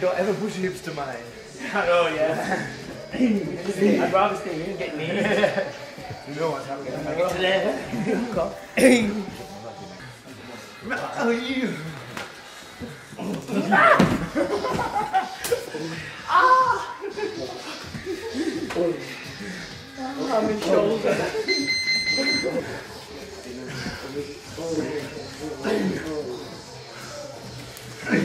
Don't ever push hips to mine. Oh yeah. I'd rather stay here and get knees. You know what's happening. I'm going to get to there. How are you? I'm in shoulder. Hey.